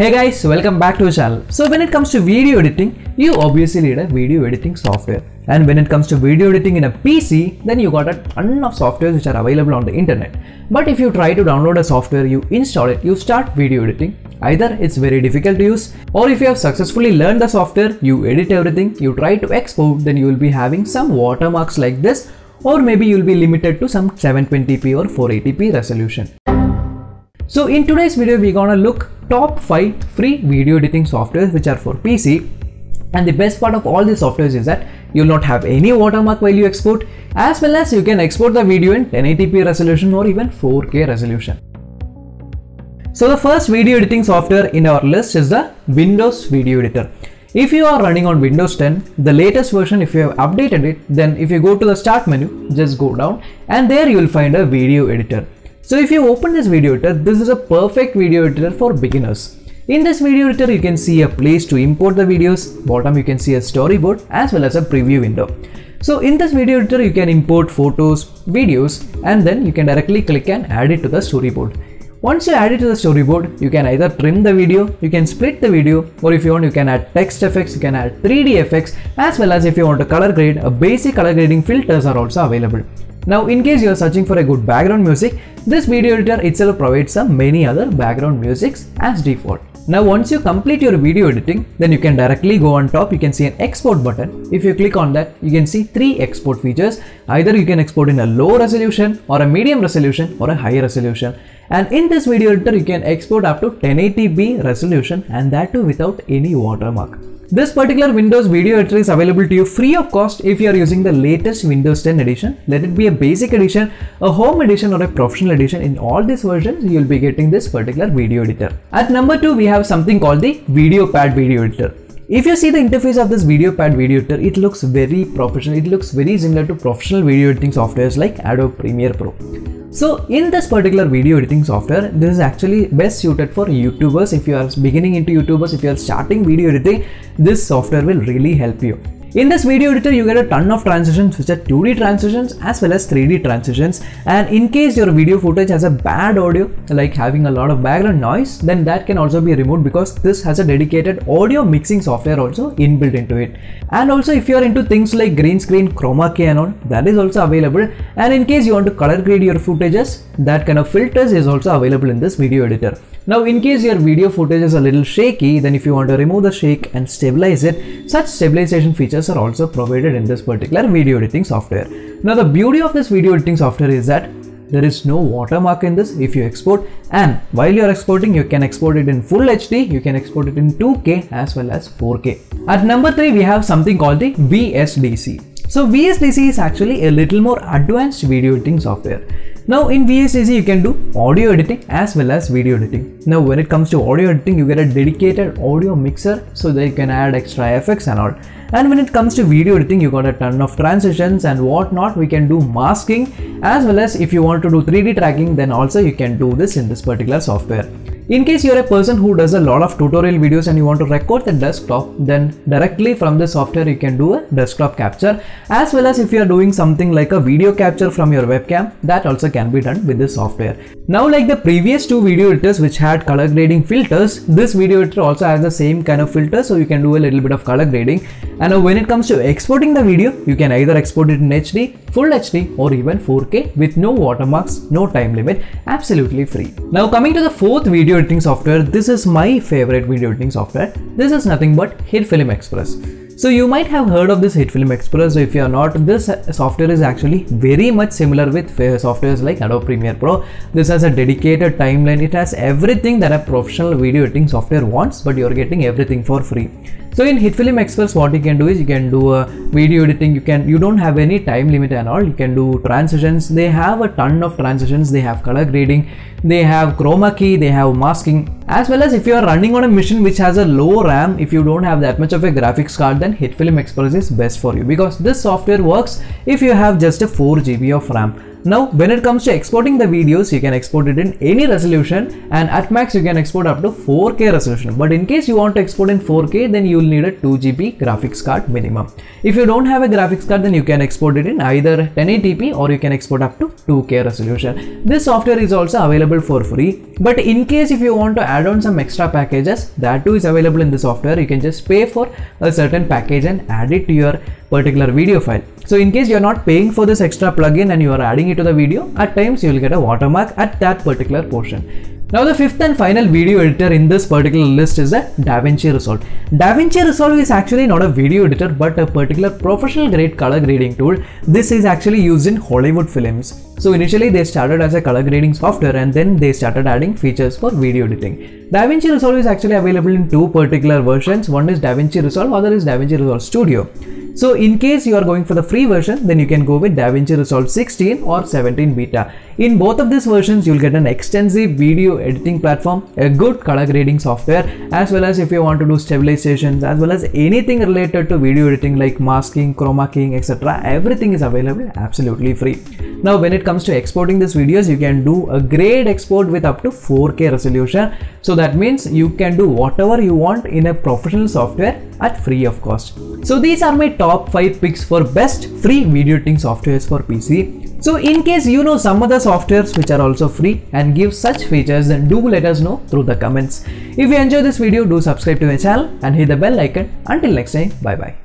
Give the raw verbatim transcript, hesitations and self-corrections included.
Hey guys, welcome back to the channel. So when it comes to video editing, you obviously need a video editing software. And when it comes to video editing in a P C, then you got a ton of softwares which are available on the internet. But if you try to download a software, you install it, you start video editing. Either it's very difficult to use, or if you have successfully learned the software, you edit everything, you try to export, then you will be having some watermarks like this, or maybe you'll be limited to some seven twenty p or four eighty p resolution. So in today's video, we're gonna look top five free video editing softwares which are for P C, and the best part of all these softwares is that you'll not have any watermark while you export, as well as you can export the video in ten eighty p resolution or even four K resolution. So the first video editing software in our list is the Windows Video Editor. If you are running on Windows ten, the latest version, if you have updated it, then if you go to the start menu, just go down and there you will find a video editor. So if you open this video editor, this is a perfect video editor for beginners. In this video editor, you can see a place to import the videos, bottom you can see a storyboard as well as a preview window. So in this video editor, you can import photos, videos, and then you can directly click and add it to the storyboard. Once you add it to the storyboard, you can either trim the video, you can split the video, or if you want, you can add text effects, you can add three D effects, as well as if you want to color grade, a basic color grading filters are also available. Now, in case you are searching for a good background music, this video editor itself provides some many other background musics as default. Now, once you complete your video editing, then you can directly go on top, you can see an export button. If you click on that, you can see three export features. Either you can export in a low resolution or a medium resolution or a high resolution. And in this video editor, you can export up to ten eighty p resolution, and that too without any watermark. This particular Windows video editor is available to you free of cost if you are using the latest Windows ten edition. Let it be a basic edition, a home edition or a professional edition. In all these versions, you will be getting this particular video editor. At number two, we have something called the VideoPad video editor. If you see the interface of this VideoPad video editor, it looks very professional. It looks very similar to professional video editing softwares like Adobe Premiere Pro. So in this particular video editing software, this is actually best suited for YouTubers. If you are beginning into YouTubers, if you are starting video editing, this software will really help you. In this video editor, you get a ton of transitions which are two D transitions as well as three D transitions, and in case your video footage has a bad audio, like having a lot of background noise, then that can also be removed because this has a dedicated audio mixing software also inbuilt into it. And also if you are into things like green screen, chroma key and all, that is also available, and in case you want to color grade your footages, that kind of filters is also available in this video editor. Now in case your video footage is a little shaky, then if you want to remove the shake and stabilize it, such stabilization features are also provided in this particular video editing software. Now the beauty of this video editing software is that there is no watermark in this if you export, and while you are exporting, you can export it in full H D, you can export it in two K as well as four K. At number three, we have something called the V S D C. So V S D C is actually a little more advanced video editing software. Now in V S D C, you can do audio editing as well as video editing. Now when it comes to audio editing, you get a dedicated audio mixer so that you can add extra effects and all. And when it comes to video editing, you got a ton of transitions and whatnot. We can do masking as well as if you want to do three D tracking, then also you can do this in this particular software. In case you are a person who does a lot of tutorial videos and you want to record the desktop, then directly from the software you can do a desktop capture, as well as if you are doing something like a video capture from your webcam, that also can be done with this software. Now like the previous two video editors which had color grading filters, this video editor also has the same kind of filter, so you can do a little bit of color grading. And now when it comes to exporting the video, you can either export it in H D, full H D or even four K with no watermarks, no time limit, absolutely free. Now coming to the fourth video editing software, this is my favorite video editing software. This is nothing but HitFilm Express. So you might have heard of this HitFilm Express. If you are not, this software is actually very much similar with softwares like Adobe Premiere Pro. This has a dedicated timeline. It has everything that a professional video editing software wants, but you're getting everything for free. So in HitFilm Express, what you can do is you can do a video editing. You can, you don't have any time limit and all. You can do transitions. They have a ton of transitions. They have color grading. They have chroma key. They have masking. As well as if you are running on a machine which has a low RAM, if you don't have that much of a graphics card, then HitFilm Express is best for you because this software works if you have just a four G B of RAM. Now when it comes to exporting the videos, you can export it in any resolution, and at max you can export up to four K resolution. But in case you want to export in four K, then you'll need a two G B graphics card minimum. If you don't have a graphics card, then you can export it in either ten eighty p or you can export up to two K resolution. This software is also available for free, but in case if you want to add on some extra packages, that too is available in the software. You can just pay for a certain package and add it to your particular video file. So in case you're not paying for this extra plugin and you are adding it to the video, at times you will get a watermark at that particular portion. Now the fifth and final video editor in this particular list is the DaVinci Resolve. DaVinci Resolve is actually not a video editor but a particular professional grade color grading tool. This is actually used in Hollywood films. So initially they started as a color grading software and then they started adding features for video editing. DaVinci Resolve is actually available in two particular versions. One is DaVinci Resolve, other is DaVinci Resolve Studio. So in case you are going for the free version, then you can go with DaVinci Resolve sixteen or seventeen beta. In both of these versions, you'll get an extensive video editing platform, a good color grading software, as well as if you want to do stabilizations, as well as anything related to video editing like masking, chroma keying, et cetera. Everything is available absolutely free. Now when it comes to exporting these videos, you can do a great export with up to four K resolution. So that means you can do whatever you want in a professional software at free of cost. So these are my top five picks for best free video editing softwares for P C. So in case you know some other softwares which are also free and give such features, then do let us know through the comments. If you enjoy this video, do subscribe to my channel and hit the bell icon. Until next time, bye bye.